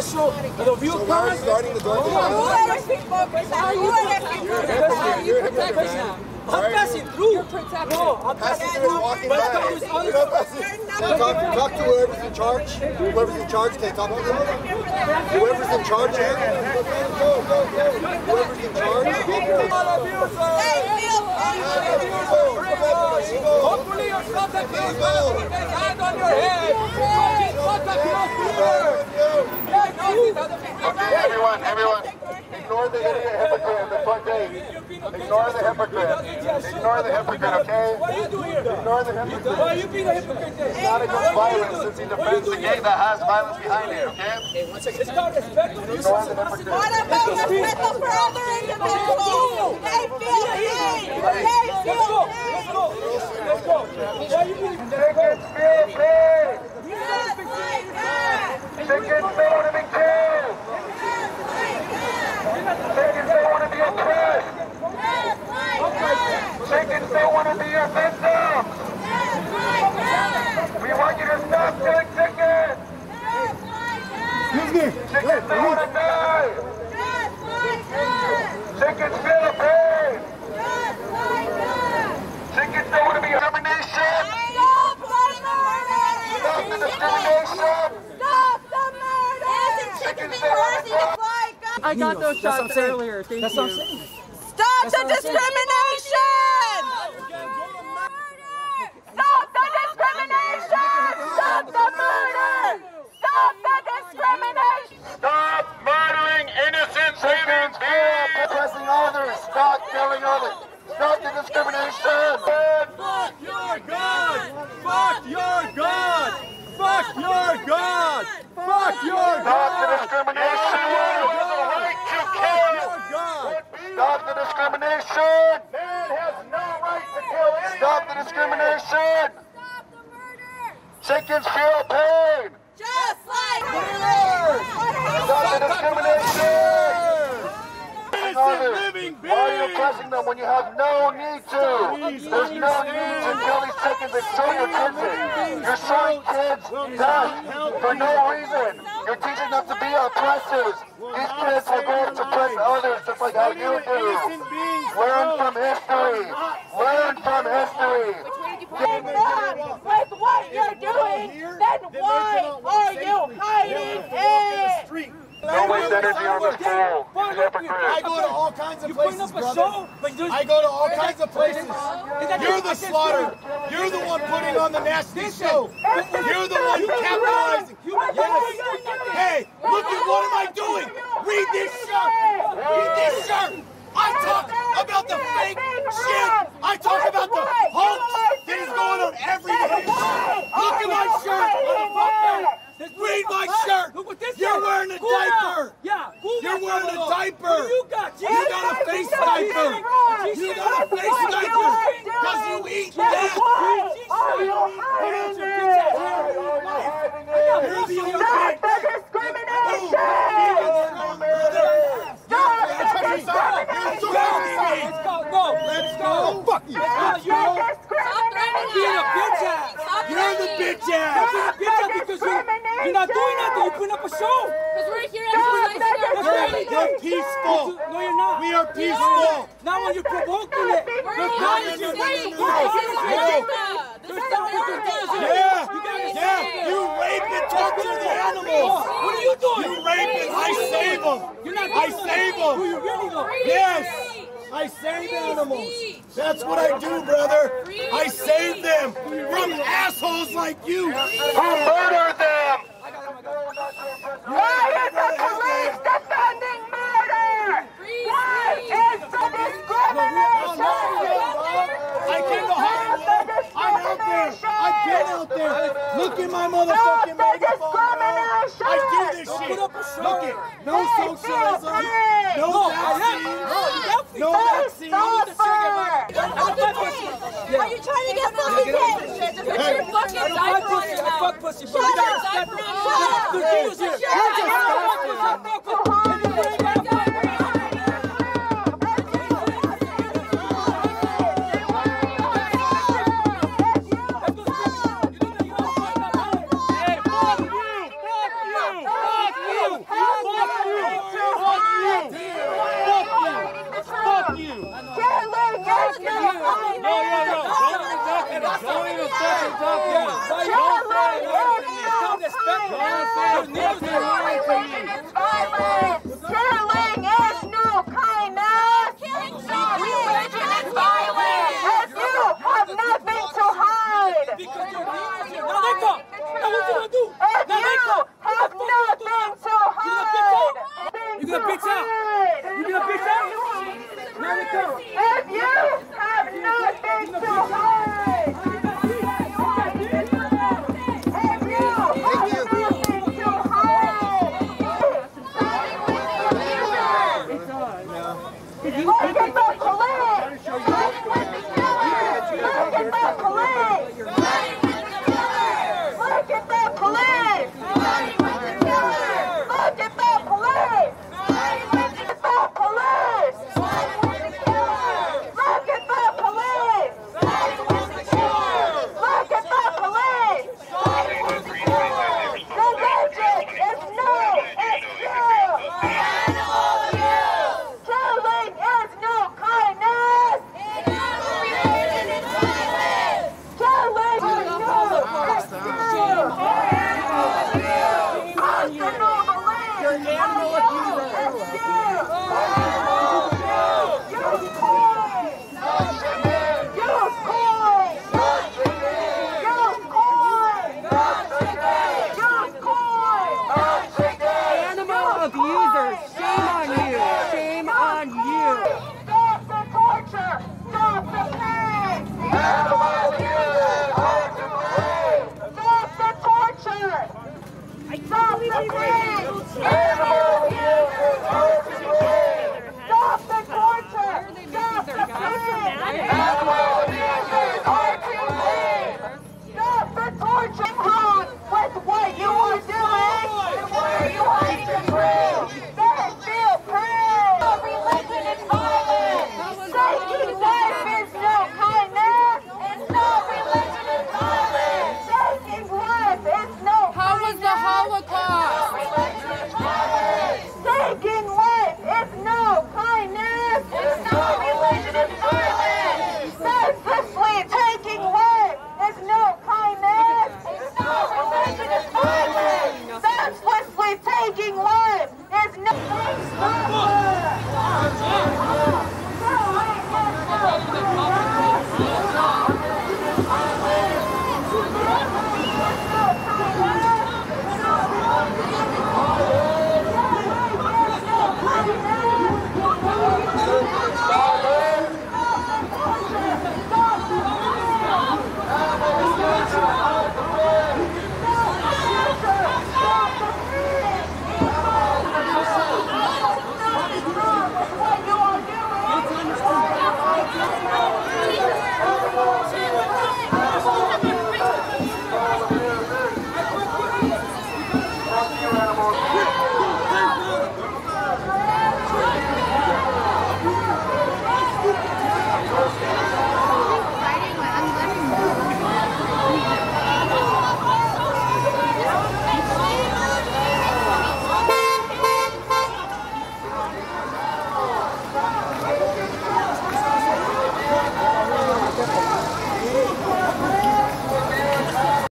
national, the view of Congress. So why are you guarding the door? I'm passing through. You're protected. No, I'm passing through. Talk to whoever's in charge. Whoever's in charge can talk to them. Whoever's in charge here. Go. Whoever's in charge. Hopefully you're not the hand on your head. Everyone, ignore the hypocrite in the front gate. Ignore the hypocrite. Ignore the hypocrite, okay? What do you do here? Ignore the hypocrite. Why are you being a hypocrite? It's not against violence since he defends the gate that has violence behind it, okay? It's about respect for you. What about respect for other individuals? They feel pain. Let's go. Why are you being a hypocrite? Tickets may want to be killed. Tickets may want to be oppressed. Tickets may want to be a victim. We want you to stop doing tickets. Tickets may want to die. Tickets feel the pain. Tickets may want to be discrimination. Stop the discrimination. I got those shots earlier. Thank you. Stop the discrimination! Stop the discrimination! Stop the murder! Stop the discrimination! Stop murdering innocent citizens! Stop oppressing others! Stop killing others! Stop the discrimination! Fuck your God! Fuck your God! Fuck your God! Fuck your God! Stop the discrimination! Stop the discrimination! Man has no right to kill anyone! Stop the discrimination! Stop the murder! Chickens feel pain! Just like murderers! Stop the discrimination! Why are you oppressing them when you have no need to? There's no need to kill these chickens and show your kids. You're showing kids death for no reason. You're teaching them to be oppressors. These kids are going to oppress others just like how you do. Learn from history. Learn from history. If not with what you're doing, then why are you hiding it? Don't waste energy on this fool. He's a hypocrite. I go to all kinds of places, brother. I go to all kinds of places. You're the slaughter. You're the one putting on the nasty show. You're the one capitalizing. Yes. Hey, look at what am I doing? Read this shirt. Read this shirt. I talk about the fake shit. I talk about the hoax that is going on every day. Look at my shirt, motherfucker. Read my shirt! Look what this is! You're wearing a diaper! Yeah! You're wearing a diaper! You got a face diaper! You got a face diaper! Because you eat that! You're the oppressed! Stop the discrimination! Stop the discrimination! Let's go! Fuck you! Stop the discrimination! You're the bitch ass! You're the bitch ass! You're the bitch ass because you're not doing nothing. You put up a show. Because we're here at you're peaceful. No, you're not. We are peaceful. Not when you're provoking it. We're not in your way. Yeah. You raped and tortured the animals. What are you doing? You raped and I save them. I save them. Who you really though? Yes. I save animals. That's what I do, brother. I save them from assholes like you. Who murdered them? Why is the police defending murder? Why is the discrimination? I came to Hollywood. I'm out there. I've been out there. Look at my motherfucking makeup on. I do this shit. Look it. No socialism. No, vaccine. No vaccine. Are you trying to get fucking hit? Put your fucking diaper on your mouth. Fuck pussy. Shut up. Shut up. Fuck you. get a picture? You get a picture? Let it go. If you have not been to hide, if you have not been to hide, it's ours. Look at the police! Running with the killers! Look at the police! Running with the killers! Look at the police! Running with the killers! Look at the police! Running with the police! Running with the killers! Look at the police! Running with the killers! Look at the police! Running with the killers! The logic is no excuse! Animals.